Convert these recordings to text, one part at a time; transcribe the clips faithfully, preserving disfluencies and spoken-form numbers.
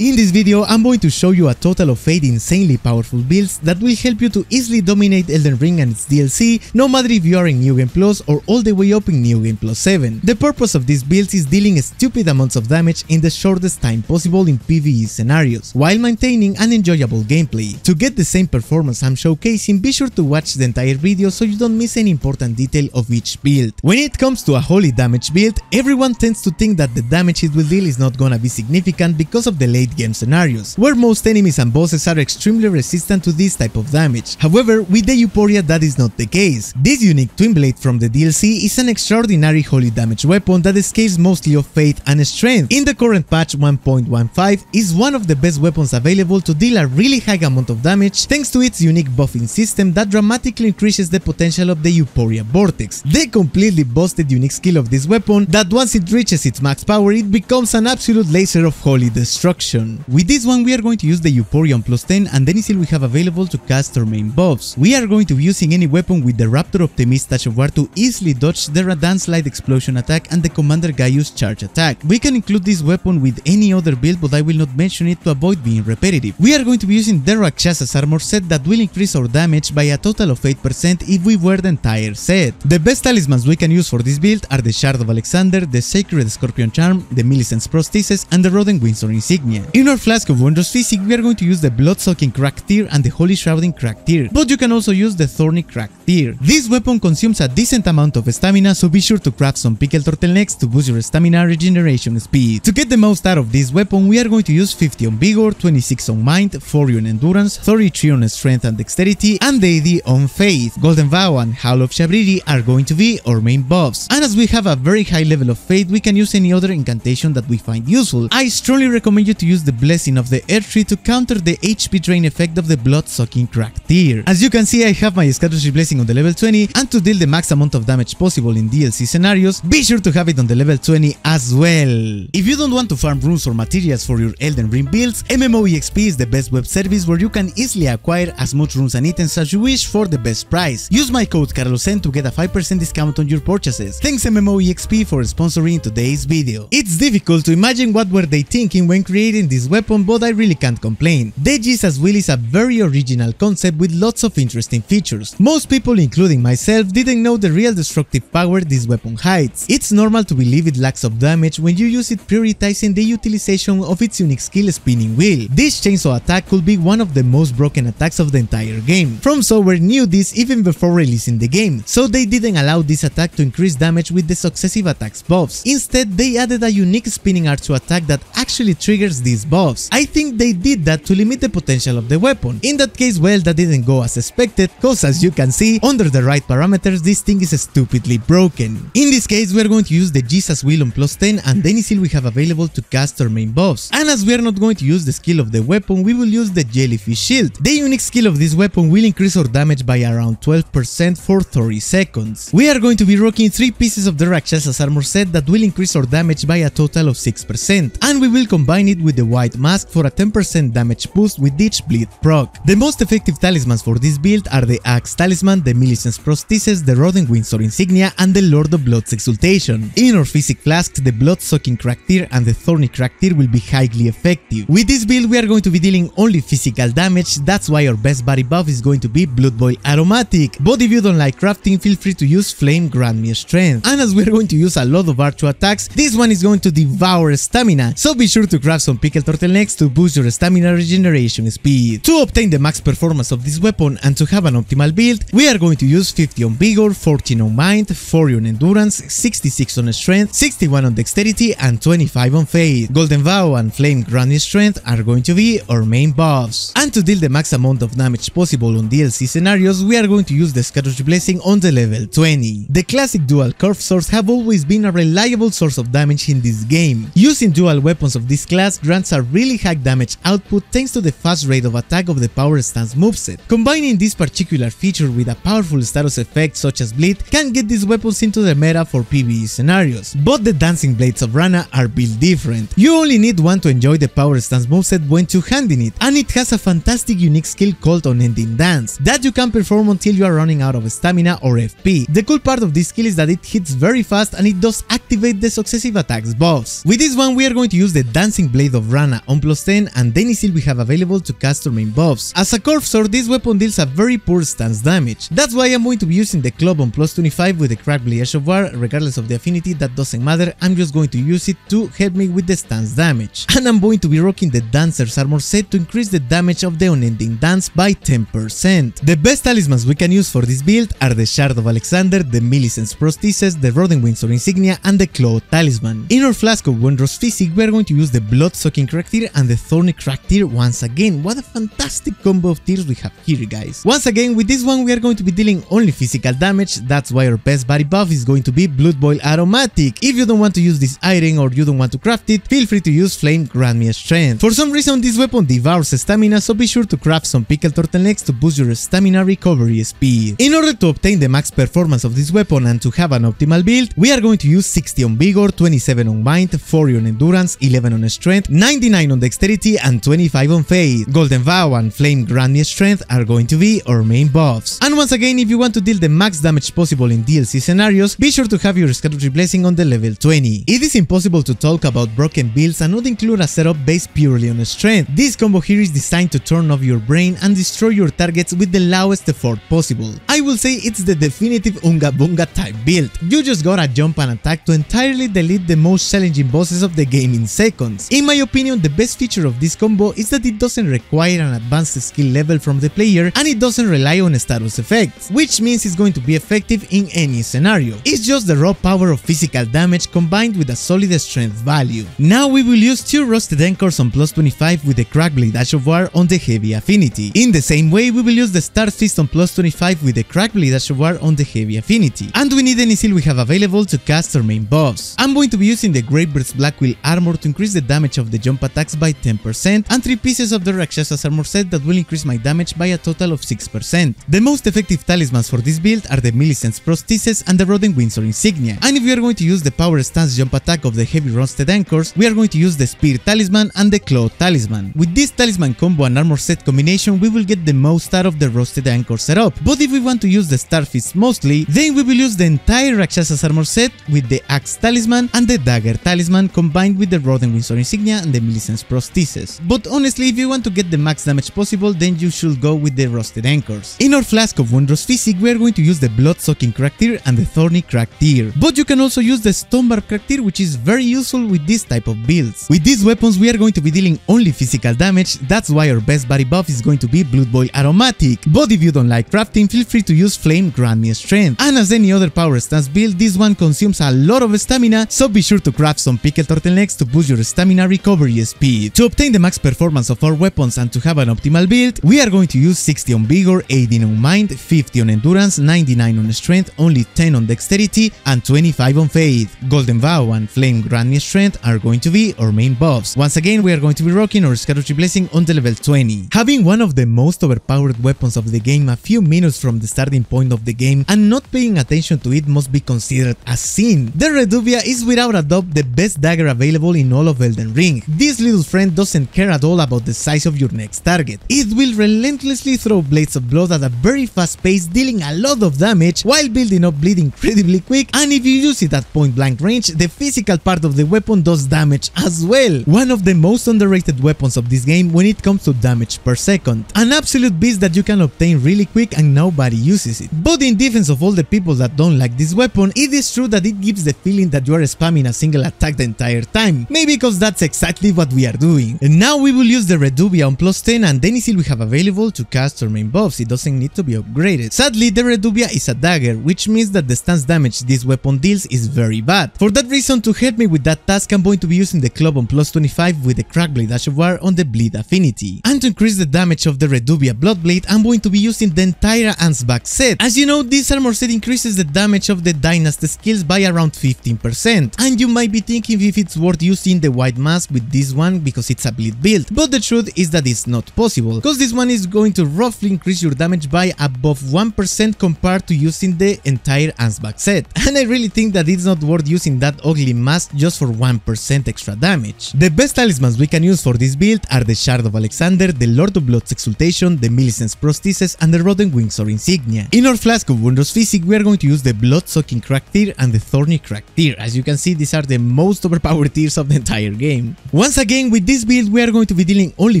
In this video, I'm going to show you a total of eight insanely powerful builds that will help you to easily dominate Elden Ring and its D L C, no matter if you are in New Game Plus or all the way up in New Game Plus seven. The purpose of these builds is dealing stupid amounts of damage in the shortest time possible in PvE scenarios, while maintaining an enjoyable gameplay. To get the same performance I'm showcasing, be sure to watch the entire video so you don't miss any important detail of each build. When it comes to a holy damage build, everyone tends to think that the damage it will deal is not gonna be significant because of the late game scenarios, where most enemies and bosses are extremely resistant to this type of damage. However, with the Euphoria that is not the case. This unique twin blade from the D L C is an extraordinary holy damage weapon that scales mostly of faith and strength. In the current patch one point one five, is one of the best weapons available to deal a really high amount of damage thanks to its unique buffing system that dramatically increases the potential of the Euphoria Vortex, the completely busted unique skill of this weapon that once it reaches its max power it becomes an absolute laser of holy destruction. With this one we are going to use the Euphoria on plus ten and the Isil we have available to cast our main buffs. We are going to be using any weapon with the Raptor Optimist Ash of War to easily dodge the Radahn's Light explosion attack and the Commander Gaius charge attack. We can include this weapon with any other build but I will not mention it to avoid being repetitive. We are going to be using the Rakshasa's armor set that will increase our damage by a total of eight percent if we wear the entire set. The best talismans we can use for this build are the Shard of Alexander, the Sacred Scorpion Charm, the Millicent's Prosthesis and the Roden Windsor Insignia. In our Flask of Wondrous Physic, we are going to use the Bloodsucking Crack Tear and the Holy Shrouding Crack Tear, but you can also use the Thorny Crack Tear. This weapon consumes a decent amount of stamina, so be sure to craft some Pickled Turtle Necks to boost your stamina regeneration speed. To get the most out of this weapon, we are going to use fifty on Vigor, twenty-six on Mind, forty on Endurance, thirty-three on Strength and Dexterity, and eighty on Faith. Golden Vow and Howl of Shabriri are going to be our main buffs, and as we have a very high level of Faith, we can use any other incantation that we find useful. I strongly recommend you to use the Blessing of the Earth Tree to counter the H P drain effect of the Blood-Sucking Crack Tear. As you can see, I have my Scadutree Blessing on the level twenty, and to deal the max amount of damage possible in D L C scenarios, be sure to have it on the level twenty as well. If you don't want to farm runes or materials for your Elden Ring builds, M M O E X P is the best web service where you can easily acquire as much runes and items as you wish for the best price. Use my code CARLOSEN to get a five percent discount on your purchases. Thanks M M O E X P for sponsoring today's video. It's difficult to imagine what were they thinking when creating this weapon, but I really can't complain. The Jesus Wheel is a very original concept with lots of interesting features. Most people, including myself, didn't know the real destructive power this weapon hides. It's normal to believe it lacks of damage when you use it, prioritizing the utilization of its unique skill Spinning Wheel. This chainsaw attack could be one of the most broken attacks of the entire game. FromSoftware knew this even before releasing the game, so they didn't allow this attack to increase damage with the successive attacks buffs. Instead, they added a unique spinning R two attack that actually triggers these buffs. I think they did that to limit the potential of the weapon. In that case, well, that didn't go as expected, cause as you can see, under the right parameters this thing is stupidly broken. In this case, we are going to use the Jesus Wheel on plus ten and the Isil we have available to cast our main buffs. And as we are not going to use the skill of the weapon, we will use the Jellyfish Shield. The unique skill of this weapon will increase our damage by around twelve percent for thirty seconds. We are going to be rocking three pieces of the Rakshasa's armor set that will increase our damage by a total of six percent, and we will combine it with the White Mask for a ten percent damage boost with each bleed proc. The most effective talismans for this build are the Axe Talisman, the Millicent's Prosthesis, the Roden Windsor Insignia and the Lord of Blood's Exultation. In our Physic Flask, the Blood-Sucking Crack Tear and the Thorny Crack Tear will be highly effective. With this build we are going to be dealing only physical damage, that's why our best body buff is going to be Blood Boy Aromatic, but if you don't like crafting, feel free to use Flame, Grant Me Strength. And as we are going to use a lot of R two attacks, this one is going to devour stamina, so be sure to craft some Pickled Turtle Necks to boost your stamina regeneration speed. To obtain the max performance of this weapon and to have an optimal build, we are going to use fifty on Vigor, fourteen on Mind, forty on Endurance, sixty-six on Strength, sixty-one on Dexterity and twenty-five on Faith. Golden Vow and Flame, Grant Me Strength are going to be our main buffs. And to deal the max amount of damage possible on D L C scenarios, we are going to use the Scadutree Blessing on the level twenty. The classic dual curve swords have always been a reliable source of damage in this game. Using dual weapons of this class grants a really high damage output thanks to the fast rate of attack of the Power Stance moveset. Combining this particular feature with a that powerful status effects such as bleed can get these weapons into the meta for PvE scenarios, but the Dancing Blades of Rana are built different. You only need one to enjoy the Power Stance moveset when two-handing it, and it has a fantastic unique skill called Unending Dance that you can perform until you are running out of stamina or F P. The cool part of this skill is that it hits very fast and it does activate the successive attacks buffs. With this one we are going to use the Dancing Blade of Rana on plus ten and the Isil we have available to cast our main buffs. As a curve sword, this weapon deals a very poor stance damage. That's why I'm going to be using the club on plus twenty-five with the Crackblade Ash of War. Regardless of the affinity, that doesn't matter, I'm just going to use it to help me with the stance damage. And I'm going to be rocking the Dancer's Armor set to increase the damage of the Unending Dance by ten percent. The best talismans we can use for this build are the Shard of Alexander, the Millicent's Prosthesis, the Roden Windsor Insignia, and the Claw Talisman. In our flask of Wondrous Physic, we are going to use the Bloodsucking Crack Tear and the Thorny Crack Tear once again. What a fantastic combo of tears we have here, guys. Once again, with this one we are going to be dealing only physical damage. That's why our best body buff is going to be Blood Boy Aromatic. If you don't want to use this item or you don't want to craft it, feel free to use Flame, Grant Me Strength. For some reason this weapon devours stamina, so be sure to craft some Pickled Turtle Necks to boost your stamina recovery speed. In order to obtain the max performance of this weapon and to have an optimal build, we are going to use sixty on Vigor, twenty-seven on Mind, forty on Endurance, eleven on Strength, ninety-nine on Dexterity, and twenty-five on Faith. Golden Vow and Flame, Grant Me Strength are going to be our main buffs. And once again, if you want to deal the max damage possible in D L C scenarios, be sure to have your Scadutree Blessing on the level twenty. It is impossible to talk about broken builds and not include a setup based purely on strength. This combo here is designed to turn off your brain and destroy your targets with the lowest effort possible. I will say it's the definitive Oonga Boonga type build. You just gotta jump and attack to entirely delete the most challenging bosses of the game in seconds. In my opinion, the best feature of this combo is that it doesn't require an advanced skill level from the player and it doesn't rely on status effects, which means it's going to be effective in any scenario. It's just the raw power of physical damage combined with a solid strength value. Now we will use two Rusted Anchors on plus twenty-five with the Crackblade Ash of War on the Heavy Affinity. In the same way we will use the Star Fist on plus twenty-five with the Crackblade Ash of War on the Heavy Affinity. And we need any seal we have available to cast our main buffs. I'm going to be using the Gravebird's Blackwheel Armor to increase the damage of the jump attacks by ten percent and three pieces of the Rakshasa's armor set that will increase my damage by a total of six percent. The most effective talismans for this build are the Millicent's Prosthesis and the Roden Windsor Insignia. And if we are going to use the Power Stance jump attack of the Heavy Rusted Anchors, we are going to use the Spear Talisman and the Claw Talisman. With this talisman combo and armor set combination, we will get the most out of the Rusted Anchor setup. But if we want to use the Star Fist mostly, then we will use the entire Rakshasa's armor set with the Axe Talisman and the Dagger Talisman combined with the Roden Windsor Insignia and the Millicent's Prosthesis. But honestly, if you want to get the max damage possible, then you should go with the Rusted Anchors. In our flask of Wondrous Physic, we are going to use the Bloodsucking Crack Tear and the Thorny Crack Tear, but you can also use the Stonebarb Crack Tear, which is very useful with this type of builds. With these weapons we are going to be dealing only physical damage. That's why our best body buff is going to be Blood Boy Aromatic, but if you don't like crafting, feel free to use Flame, Grant Me Strength. And as any other Power Stance build, this one consumes a lot of stamina, so be sure to craft some Pickled Turtle Necks to boost your stamina recovery speed. To obtain the max performance of our weapons and to have an optimal build, we are going to use sixty on Vigor, eighteen on Mind, fifty on Endurance, ninety-nine on Strength, only ten on Dexterity, and twenty-five on Faith. Golden Vow and Flame, Grant Me Strength are going to be our main buffs. Once again we are going to be rocking our Scadutree Blessing on the level twenty. Having one of the most overpowered weapons of the game a few minutes from the starting point of the game and not paying attention to it must be considered a sin. The Reduvia is without a doubt the best dagger available in all of Elden Ring. This little friend doesn't care at all about the size of your next target. It will relentlessly throw blades of blood at a very fast pace, dealing a lot of damage while building up bleed incredibly quick, and if you use it at point blank range, the physical part of the weapon does damage as well. One of the most underrated weapons of this game when it comes to damage per second. An absolute beast that you can obtain really quick and nobody uses it. But in defense of all the people that don't like this weapon, it is true that it gives the feeling that you are spamming a single attack the entire time. Maybe because that's exactly what we are doing. And now we will use the Reduvia on plus ten and the Isil we have available to cast our main buffs. It doesn't need to be upgraded. Sadly, the Reduvia is a dagger, which means that the stance damage this weapon deals is very bad. For that reason, to help me with that task, I'm going to be using the club on plus twenty-five with the Crackblade Ash of War on the Bleed Affinity. And to increase the damage of the Reduvia Bloodblade, I'm going to be using the entire Ansbach set. As you know, this armor set increases the damage of the Dynasty skills by around fifteen percent. And you might be thinking if it's worth using the White Mask with this one because it's a bleed build, but the truth is that it's not possible, because this one is going to roughly increase your damage by about above one percent compared to using the entire Ansbach set, and I really think that it's not worth using that ugly mask just for one percent extra damage. The best talismans we can use for this build are the Shard of Alexander, the Lord of Blood's Exultation, the Millicent's Prosthesis, and the Roden Windsor Insignia. In our Flask of Wondrous Physic we are going to use the Bloodsucking Crack Tear and the Thorny Crack Tear. As you can see, these are the most overpowered tiers of the entire game. Once again, with this build we are going to be dealing only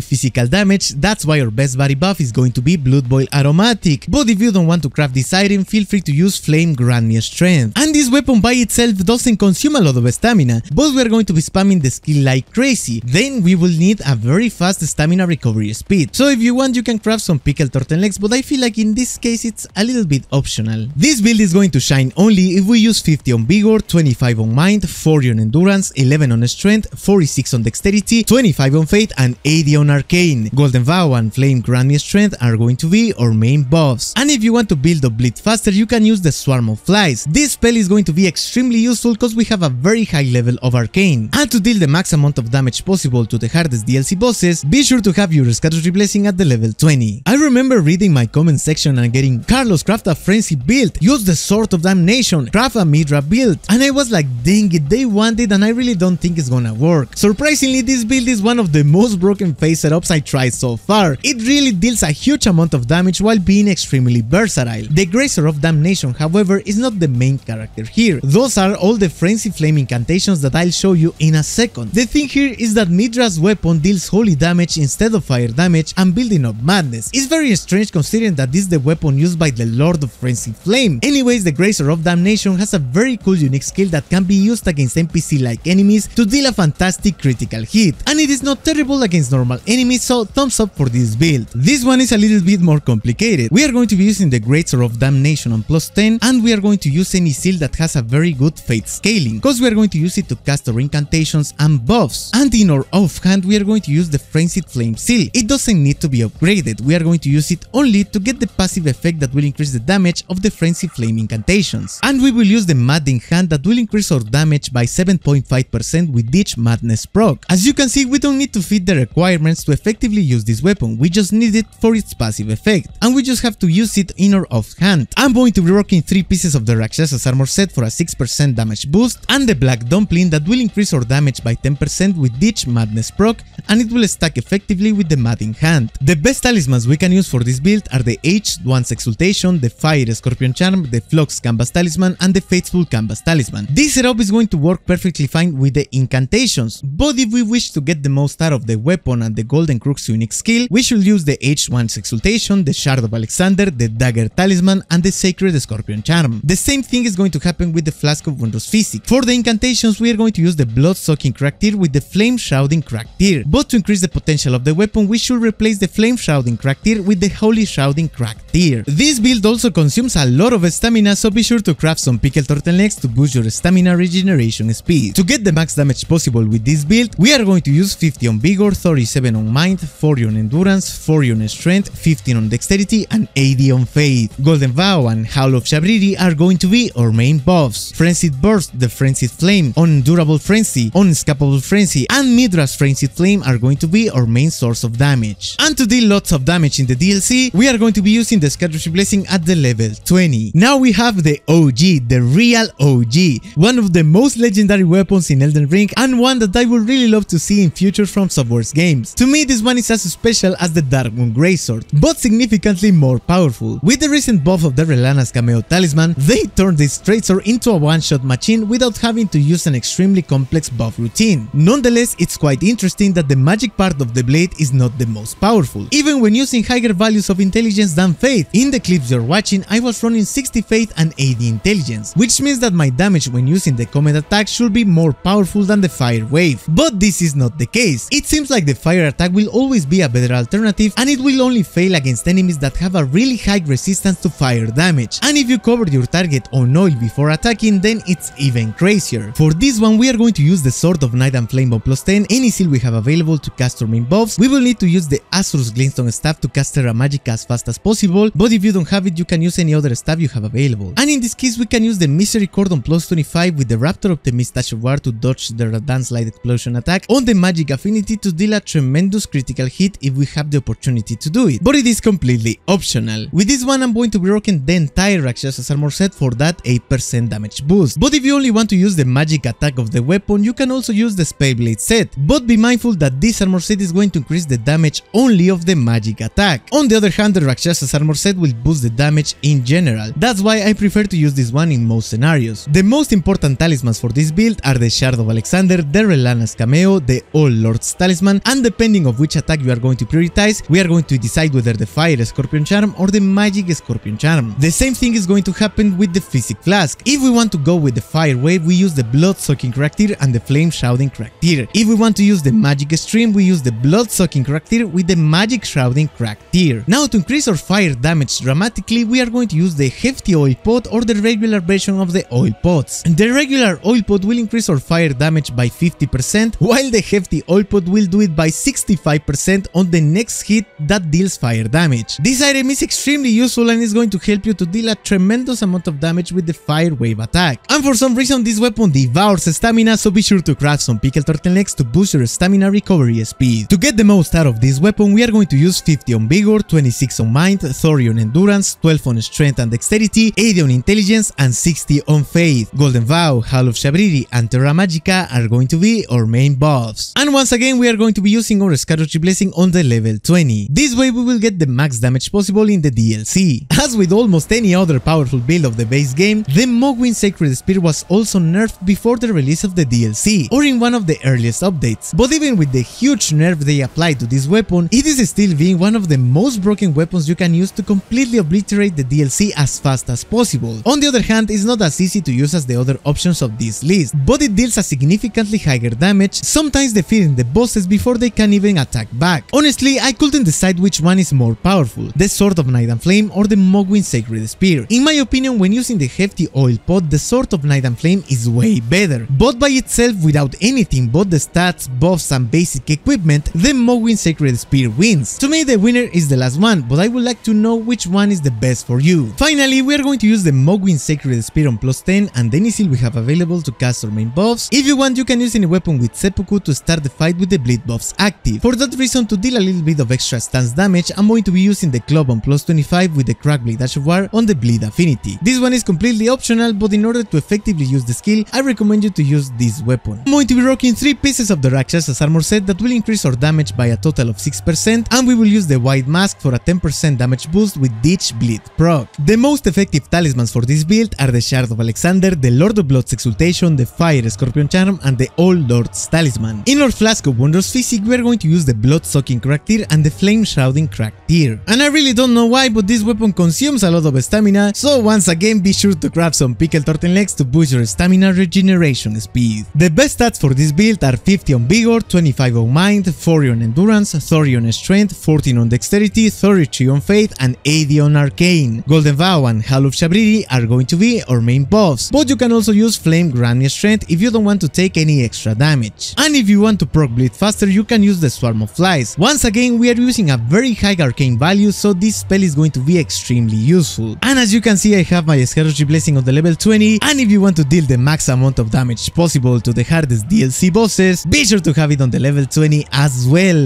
physical damage, that's why our best body buff is going to be Blood Boy Aromatic, but if you don't want to craft this item, feel free to use Flame Grant Me Strength. And this weapon by itself doesn't consume a lot of stamina, but we are going to be spamming the skill like crazy, then we will need a very fast stamina recovery speed. So if you want you can craft some Pickled Turtle Necks, but I feel like in this case it's a little bit optional. This build is going to shine only if we use fifty on Vigor, twenty-five on Mind, forty on Endurance, eleven on Strength, forty-six on Dexterity, twenty-five on Faith, and eighty on Arcane. Golden Vow and Flame Grant Me Strength are going to be our main buffs. And if you want to build up bleed faster, you can use the Swarm of Flies. This spell is going to be extremely useful because we have a very high level of Arcane. And to deal the max amount of damage possible to the hardest D L C bosses, be sure to have your Scadutree Blessing at the level twenty. I remember reading my comment section and getting, Carlos, craft a Frenzy build, use the Sword of Damnation, craft a Midra build, and I was like, dang it, they want it and I really don't think it's gonna work. Surprisingly, this build is one of the most broken phase setups I tried so far. It really deals a huge amount of damage while being extremely versatile. The Grazer of Damnation, however, is not the main character here. Those are all the Frenzy Flame incantations that I'll show you in a second. The thing here is that Midra's weapon deals holy damage instead of fire damage and building up madness. It's very strange considering that this is the weapon used by the Lord of Frenzy Flame. Anyways, the Grazer of Damnation has a very cool unique skill that can be used against N P C-like enemies to deal a fantastic critical hit, and it is not terrible against normal enemies, so thumbs up for this build. This one is a little bit more complicated. We are going to be using the Grazer of Damnation on plus ten, and we are going to use any seal that has a very good Fate scaling, because we are going to use it to cast our incantations and buffs. And in our offhand we are going to use the Frenzied Flame seal. It doesn't need to be upgraded, we are going to use it only to get the passive effect that will increase the damage of the Frenzied Flame incantations. And we will use the Maddening Hand that will increase our damage by seven point five percent with each madness proc. As you can see, we don't need to fit the requirements to effectively use this weapon, we just need it for its passive effect, and we just have to use it in our offhand. I'm going to be rocking three pieces of the Rakshasa's armor set for a six percent damage boost, and the Black Dumpling that will increase our damage by ten percent with each madness proc, and it will stack effectively with the Maddening Hand. The best talismans we can use for this build are the H one's Exultation, the Fire Scorpion Charm, the Phlox Canvas Talisman, and the Fateful Canvas Talisman. This setup is going to work perfectly fine with the incantations, but if we wish to get the most out of the weapon and the Golden Crook's unique skill, we should use the H one's Exultation, the Shard of Alexander, the Dagger Talisman, and the Sacred Scorpion Charm. The same thing is going to happen with the Flask of Wondrous Physic. For the incantations we are going to use the Blood-Sucking Crack Tear with the Flame Shrouding Crack Tear, but to increase the potential of the weapon we should replace the Flame Shrouding Crack Tear with the Holy Shrouding Crack Tear. This build also consumes a lot of stamina, so be sure to craft some Pickled Turtle Necks to boost your stamina regeneration speed. To get the max damage possible with this build, we are going to use fifty on Vigor, thirty-seven on Mind, forty on Endurance, forty on Strength, fifteen on Dexterity, and eighty on Faith. Golden Vow and Howl of Shabriri are going to be our main buffs. Frenzied Burst, the Frenzied Flame, Undurable Frenzy, Unescapable Frenzy, and Midra's Frenzied Flame are going to be our main source of damage. And to deal lots of damage in the D L C, we are going to be using the Scadutree Blessing at the level twenty. Now we have the O G, the real O G, one of the most legendary weapons in Elden Ring and one that I would really love to see in future from Subverse games. To me this one is as special as the Darkmoon Greysword, but significantly more powerful. With the recent buff of the Relana's Cameo Talisman, they turned this tracer into a one-shot machine without having to use an extremely complex buff routine. Nonetheless, it's quite interesting that the magic part of the blade is not the most powerful, even when using higher values of intelligence than faith. In the clips you're watching I was running sixty faith and eighty intelligence, which means that my damage when using the comet attack should be more powerful than the fire wave, but this is not the case. It seems like the fire attack will always be a better alternative and it will only fail against enemies that have a really high resistance to fire damage, and if you cover your target on oil before attacking then it's even crazier. For this one we are going to use the Sword of Night and Flame on plus ten, any seal we have available to cast our main buffs. We will need to use the Azure's Glintstone Staff to cast Terra Magica as fast as possible, but if you don't have it you can use any other staff you have available, and in this case we can use the Misery Cord on plus twenty-five with the Raptor Optimist Ash of War to dodge the Radahn's Light Explosion attack on the Magic Affinity to deal a tremendous critical hit if we have the opportunity to do it, but it is completely optional. final. With this one I'm going to be rocking the entire Rakshasa's armor set for that eight percent damage boost, but if you only want to use the magic attack of the weapon you can also use the Spellblade set, but be mindful that this armor set is going to increase the damage only of the magic attack. On the other hand, the Rakshasa's armor set will boost the damage in general, that's why I prefer to use this one in most scenarios. The most important talismans for this build are the Shard of Alexander, the Relana's Cameo, the All Lord's Talisman, and depending on which attack you are going to prioritize, we are going to decide whether the Fire Scorpion Charm or the Magic Scorpion Charm. The same thing is going to happen with the Physic Flask. If we want to go with the Fire Wave, we use the Bloodsucking Crack Tear and the Flame Shrouding Crack Tear. If we want to use the Magic Stream, we use the Bloodsucking Crack Tear with the Magic Shrouding Crack Tear. Now to increase our fire damage dramatically, we are going to use the Hefty Oil Pot or the regular version of the Oil Pots. The regular Oil Pot will increase our fire damage by fifty percent, while the Hefty Oil Pot will do it by sixty-five percent on the next hit that deals fire damage. This item is extremely useful and is going to help you to deal a tremendous amount of damage with the Fire Wave attack. And for some reason this weapon devours stamina, so be sure to craft some Pickled Turtle Necks to boost your stamina recovery speed. To get the most out of this weapon we are going to use fifty on Vigor, twenty-six on Mind, thirty on Endurance, twelve on Strength and Dexterity, eighty on Intelligence and sixty on Faith. Golden Vow, Hall of Shabriri and Terra Magica are going to be our main buffs. And once again we are going to be using our Scadutree Blessing on the level twenty. This way we will get the max damage possible in the D L C. As with almost any other powerful build of the base game, the Mogwin Sacred Spear was also nerfed before the release of the D L C, or in one of the earliest updates, but even with the huge nerf they applied to this weapon, it is still being one of the most broken weapons you can use to completely obliterate the D L C as fast as possible. On the other hand, it's not as easy to use as the other options of this list, but it deals a significantly higher damage, sometimes defeating the bosses before they can even attack back. Honestly, I couldn't decide which one is more powerful, the Sword of Night and Flame or the Mogwin Sacred Spear. In my opinion, when using the Hefty Oil Pot, the Sword of Night and Flame is way better, but by itself, without anything but the stats, buffs and basic equipment, the Mogwin Sacred Spear wins. To me, the winner is the last one, but I would like to know which one is the best for you. Finally, we are going to use the Mogwin Sacred Spear on plus ten and any seal we have available to cast our main buffs. If you want, you can use any weapon with Seppuku to start the fight with the bleed buffs active. For that reason, to deal a little bit of extra stance damage, I'm going to be using the club on plus twenty-five with the Crackblade Ash of War on the bleed affinity. This one is completely optional, but in order to effectively use the skill, I recommend you to use this weapon. I'm going to be rocking three pieces of the Rakshasa's armor set that will increase our damage by a total of six percent, and we will use the White Mask for a ten percent damage boost with Ditch Bleed proc. The most effective talismans for this build are the Shard of Alexander, the Lord of Blood's Exultation, the Fire Scorpion Charm, and the All Lord's Talisman. In our Flask of Wondrous Physic, we are going to use the Bloodsucking Crack Tear and the Flame Shrouding Crack Tear. And I really don't know why, but this weapon consumes a lot of stamina, so once again be sure to craft some Pickled Turtle Necks to boost your stamina regeneration speed. The best stats for this build are fifty on Vigor, twenty-five on Mind, forty on Endurance, thirty on Strength, fourteen on Dexterity, thirty-three on Faith, and eighty on Arcane. Golden Vow and Hall of Shabriri are going to be our main buffs, but you can also use Flame, Grant Me Strength if you don't want to take any extra damage. And if you want to proc bleed faster, you can use the Swarm of Flies. Once again, we are using a very high Arcane value, so this spell is going to be extremely useful. And as you can see, I have my Scadutree Blessing on the level twenty, and if you want to deal the max amount of damage possible to the hardest D L C bosses, be sure to have it on the level twenty as well.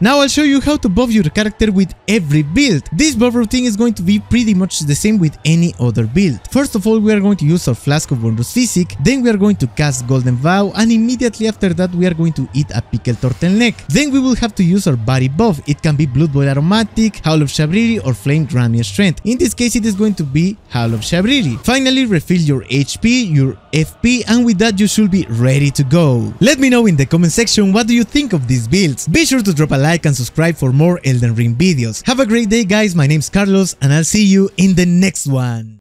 Now I'll show you how to buff your character with every build. This buff routine is going to be pretty much the same with any other build. First of all, we are going to use our Flask of Wondrous Physic, then we are going to cast Golden Vow, and immediately after that we are going to eat a Pickled Turtle Neck. Then we will have to use our body buff. It can be Blood Boy Aromatic, Howl of Shabriri, or Flame Grant Me Strength. In this case it is going to be Howl of Shabriri. Finally, refill your H P, your F P, and with that you should be ready to go. Let me know in the comment section what do you think of these builds. Be sure to drop a like and subscribe for more Elden Ring videos. Have a great day guys, my name's Carlos and I'll see you in the next one.